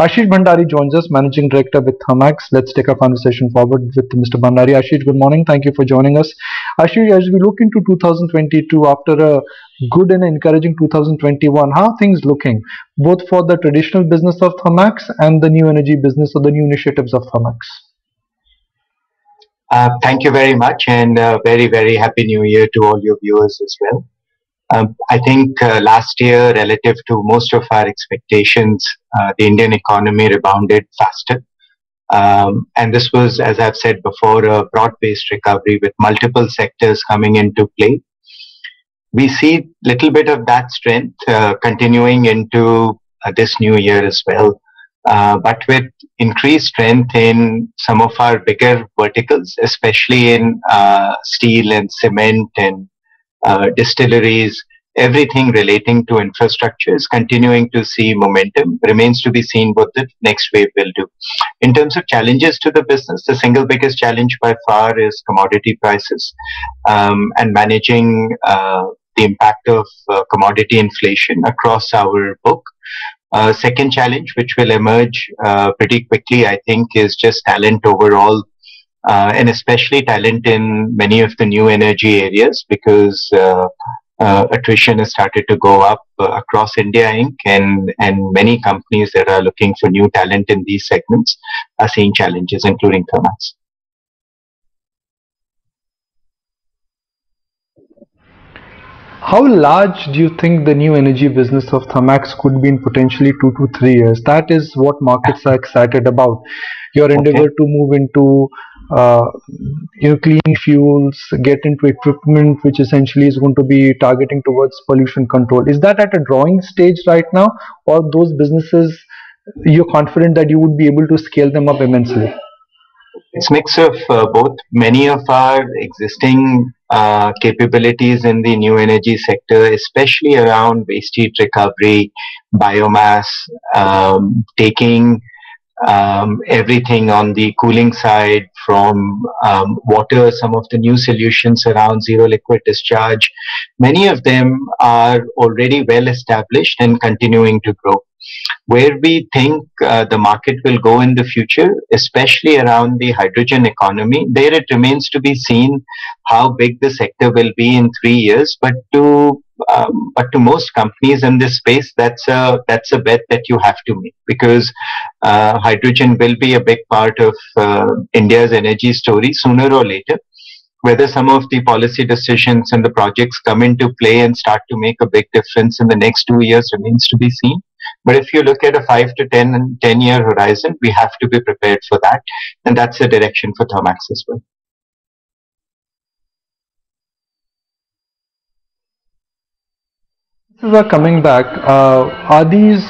Ashish Bhandari joins us, Managing Director with Thermax. Let's take our conversation forward with Mr. Bhandari. Ashish, good morning. Thank you for joining us. Ashish, as we look into 2022, after a good and encouraging 2021, how are things looking, both for the traditional business of Thermax and the new energy business or the new initiatives of Thermax? Thank you very much, and very, very happy new year to all your viewers as well. I think last year, relative to most of our expectations, the Indian economy rebounded faster. And this was, as I've said before, a broad-based recovery with multiple sectors coming into play. We see a little bit of that strength continuing into this new year as well. But with increased strength in some of our bigger verticals, especially in steel and cement and distilleries, everything relating to infrastructure is continuing to see momentum. Remains to be seen what the next wave will do. In terms of challenges to the business, the single biggest challenge by far is commodity prices and managing the impact of commodity inflation across our book. Second challenge, which will emerge pretty quickly, I think, is just talent overall, and especially talent in many of the new energy areas, because attrition has started to go up across India Inc. And many companies that are looking for new talent in these segments are seeing challenges, including Thermax. How large do you think the new energy business of Thermax could be in potentially 2 to 3 years? That is what markets are excited about. Your endeavor to move into clean fuels, get into equipment which essentially is going to be targeting towards pollution control. Is that at a drawing stage right now, or those businesses you're confident that you would be able to scale them up immensely? It's a mix of both. Many of our existing capabilities in the new energy sector, especially around waste heat recovery, biomass, taking everything on the cooling side from water, some of the new solutions around zero liquid discharge, many of them are already well established and continuing to grow. Where we think the market will go in the future, especially around the hydrogen economy, there it remains to be seen how big the sector will be in 3 years. But to most companies in this space, that's a bet that you have to make, because hydrogen will be a big part of India's energy story sooner or later. Whether some of the policy decisions and the projects come into play and start to make a big difference in the next 2 years remains to be seen. But if you look at a 5 to 10 year horizon, we have to be prepared for that. And that's the direction for Thermax as well. We are coming back. Are these,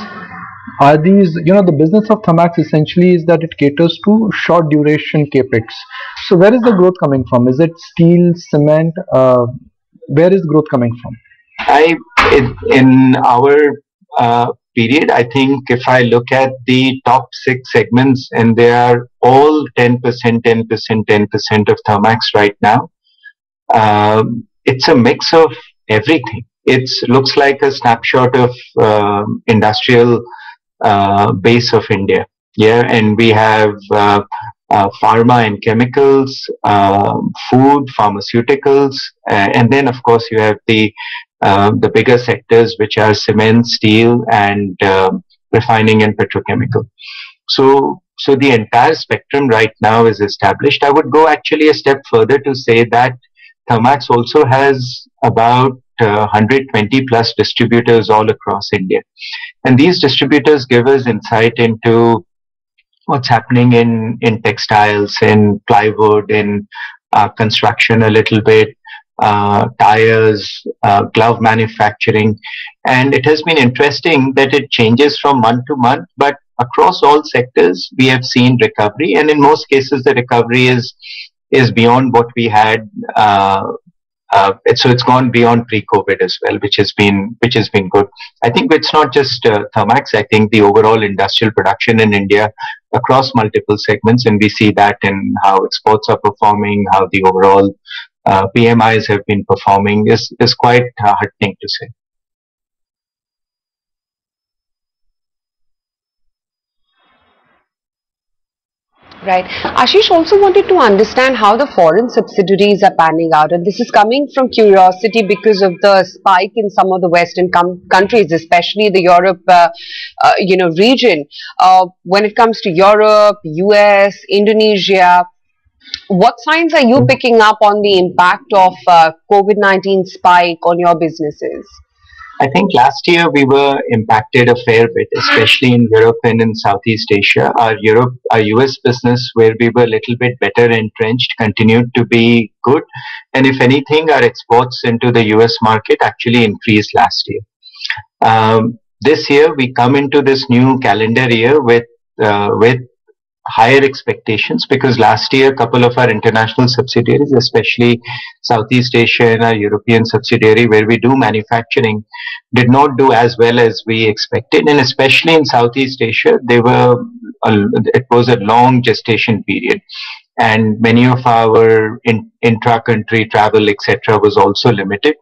the business of Thermax essentially is that it caters to short duration capex. So where is the growth coming from? Is it steel, cement? Where is growth coming from? In our period, I think if I look at the top 6 segments, and they are all 10%, 10%, 10% of Thermax right now, it's a mix of everything. It looks like a snapshot of industrial base of India. Yeah, and we have pharma and chemicals, food, pharmaceuticals, and then of course you have the bigger sectors, which are cement, steel, and refining and petrochemical. So the entire spectrum right now is established. I would go actually a step further to say that Thermax also has about 120 plus distributors all across India. And these distributors give us insight into what's happening in textiles, in plywood, in construction a little bit, tires, glove manufacturing. And it has been interesting that it changes from month to month, but across all sectors, we have seen recovery. And in most cases, the recovery is beyond what we had so it's gone beyond pre-COVID as well, which has been good. I think it's not just Thermax. I think the overall industrial production in India across multiple segments, and we see that in how exports are performing, how the overall PMIs have been performing, is quite heartening to say. Right. Ashish also wanted to understand how the foreign subsidiaries are panning out, and this is coming from curiosity because of the spike in some of the Western countries, especially the Europe, region. When it comes to Europe, US, Indonesia, what signs are you picking up on the impact of COVID-19 spike on your businesses? I think last year we were impacted a fair bit, especially in Europe and in Southeast Asia. Our US business, where we were a little bit better entrenched, continued to be good. And if anything, our exports into the US market actually increased last year. This year, we come into this new calendar year with higher expectations, because last year a couple of our international subsidiaries, especially Southeast Asia and our European subsidiary where we do manufacturing, did not do as well as we expected, and especially in Southeast Asia it was a long gestation period, and many of our intra-country travel etc. was also limited.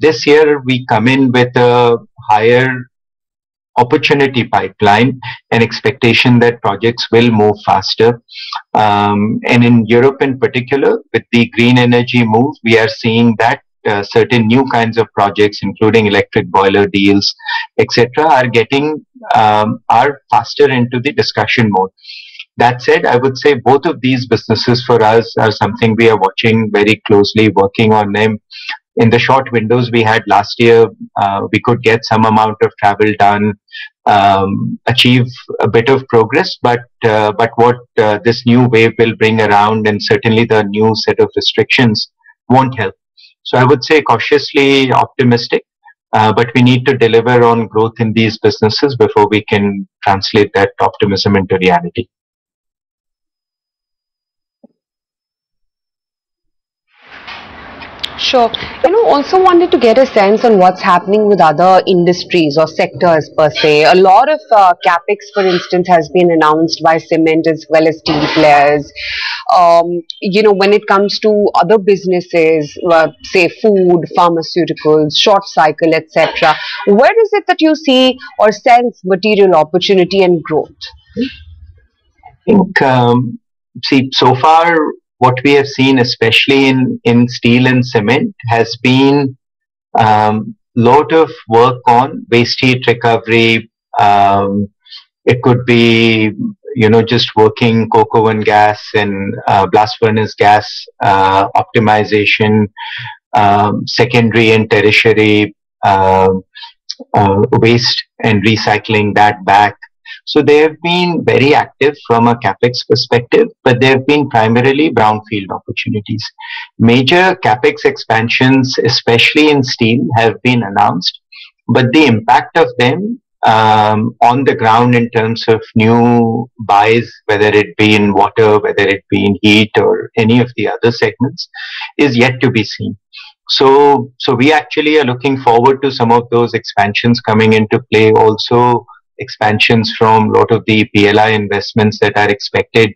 This year we come in with a higher opportunity pipeline and expectation that projects will move faster, and in Europe in particular, with the green energy move, we are seeing that certain new kinds of projects, including electric boiler deals etc., are getting faster into the discussion mode. That said, I would say both of these businesses for us are something we are watching very closely, working on them. In the short windows we had last year, we could get some amount of travel done, achieve a bit of progress, but what this new wave will bring around, and certainly the new set of restrictions, won't help. So I would say cautiously optimistic, but we need to deliver on growth in these businesses before we can translate that optimism into reality. Sure. Also wanted to get a sense on what's happening with other industries or sectors per se. A lot of CapEx, for instance, has been announced by cement as well as steel players. When it comes to other businesses, say food, pharmaceuticals, short cycle, etc., where is it that you see or sense material opportunity and growth? I think, so far, what we have seen, especially in steel and cement, has been a lot of work on waste heat recovery. It could be, just working coke oven gas and blast furnace gas optimization, secondary and tertiary waste and recycling that back. So they have been very active from a CapEx perspective, but they have been primarily brownfield opportunities. Major CapEx expansions, especially in steel, have been announced, but the impact of them on the ground in terms of new buys, whether it be in water, whether it be in heat or any of the other segments, is yet to be seen. So we actually are looking forward to some of those expansions coming into play also. Expansions from a lot of the PLI investments that are expected,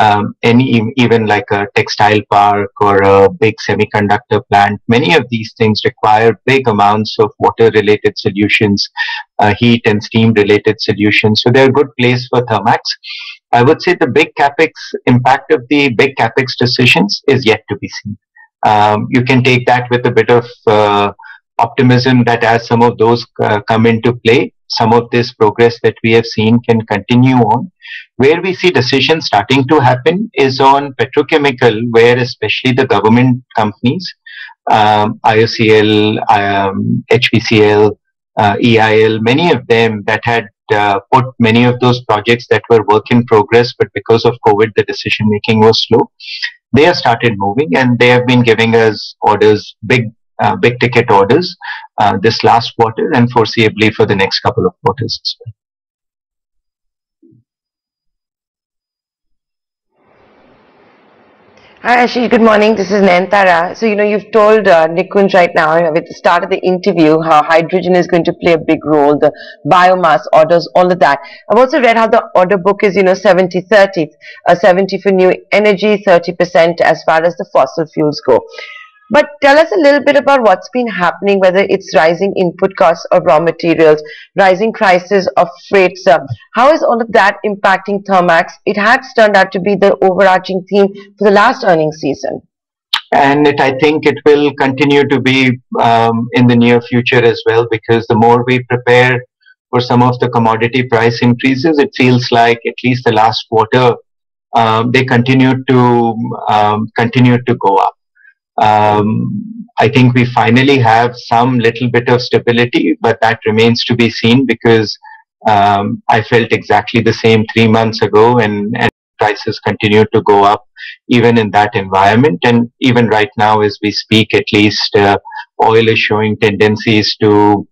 and even like a textile park or a big semiconductor plant. Many of these things require big amounts of water-related solutions, heat and steam-related solutions. So they're a good place for Thermax. I would say the big CapEx impact of the big CapEx decisions is yet to be seen. You can take that with a bit of optimism that as some of those come into play, some of this progress that we have seen can continue on. Where we see decisions starting to happen is on petrochemical, where especially the government companies, IOCL, HPCL, EIL, many of them that had put many of those projects that were work in progress, but because of COVID, the decision making was slow. They have started moving, and they have been giving us orders, big ticket orders this last quarter and foreseeably for the next couple of quarters as well. Hi Ashish, good morning. This is Nayanthara. So, you've told Nikunj right now, at the start of the interview, how hydrogen is going to play a big role, the biomass orders, all of that. I've also read how the order book is, 70-30, 70 for new energy, 30% as far as the fossil fuels go. But tell us a little bit about what's been happening, whether it's rising input costs of raw materials, rising prices of freights. How is all of that impacting Thermax? It had turned out to be the overarching theme for the last earnings season. And I think it will continue to be in the near future as well, because the more we prepare for some of the commodity price increases, it feels like at least the last quarter, they continue to go up. I think we finally have some little bit of stability, but that remains to be seen, because I felt exactly the same 3 months ago, and prices continue to go up even in that environment. And even right now as we speak, at least oil is showing tendencies to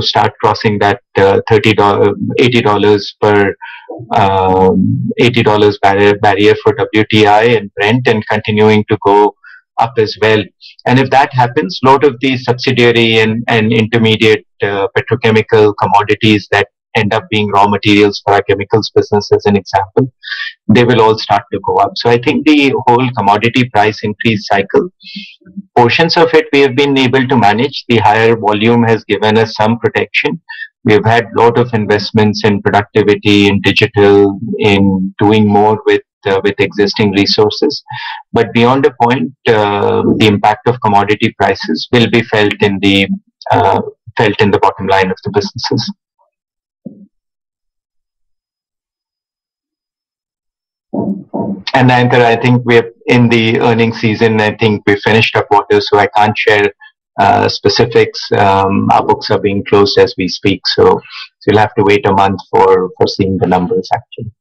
start crossing that $80 barrier for WTI and Brent, and continuing to go up as well. And if that happens, a lot of these subsidiary and intermediate petrochemical commodities that end up being raw materials for our chemicals business, as an example, they will all start to go up. So I think the whole commodity price increase cycle, portions of it we have been able to manage. The higher volume has given us some protection. We have had a lot of investments in productivity, in digital, in doing more with existing resources. But beyond a point, the impact of commodity prices will be felt in the bottom line of the businesses. And Ankur, I think we're in the earnings season. I think we finished our quarter, so I can't share specifics. Our books are being closed as we speak, so you'll have to wait a month for seeing the numbers actually.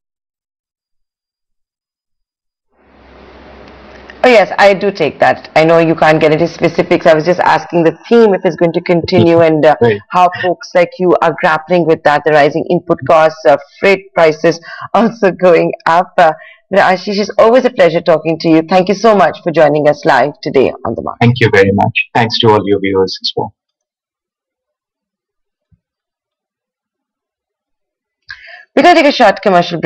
Oh yes, I do take that. I know you can't get into specifics. I was just asking the theme, if it's going to continue, and right, how folks like you are grappling with that, the rising input costs, freight prices also going up. Ashish, it's always a pleasure talking to you. Thank you so much for joining us live today on The Market. Thank you very much. Thanks to all your viewers as well. We're going to take a short commercial break.